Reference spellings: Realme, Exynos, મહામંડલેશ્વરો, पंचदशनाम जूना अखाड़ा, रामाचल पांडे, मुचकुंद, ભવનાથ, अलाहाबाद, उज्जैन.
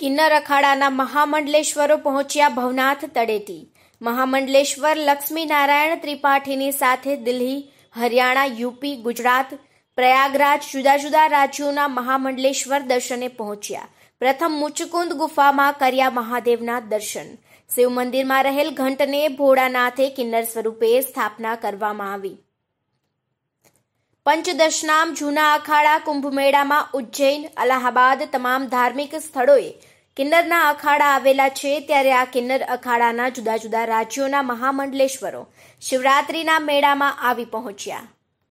કિન્નર અખાડાના મહામંડલેશ્વરો પહોંચ્યા ભવનાથ તડેટી। મહામંડલેશ્વર લક્ષ્મી નારાયણ ત્રિપાઠીની સાથે દિલ્હી, હરિયાણા, યુપી, ગુજરાત, પ્રયાગરાજ જુદા જુદા રાજ્યોના મહામંડલેશ્વર દર્શને પહોંચ્યા। प्रथम मुचकुंद गुफा में कर्या महादेवना दर्शन। शिव मंदिर में रहेल घंट ने भोड़ानाथे किन्नर स्वरूपे स्थापना करवामां आवी। पंचदशनाम जूना अखाड़ा कुंभमेड़ा में उज्जैन, अलाहाबाद तमाम धार्मिक स्थलोए किन्नरना अखाड़ा आवेला छे, त्यारे आ किन्नर अखाड़ाना जुदा जुदा राज्योना महामंडलेश्वरो शिवरात्रीना मेळामां आवी पहोंच्या।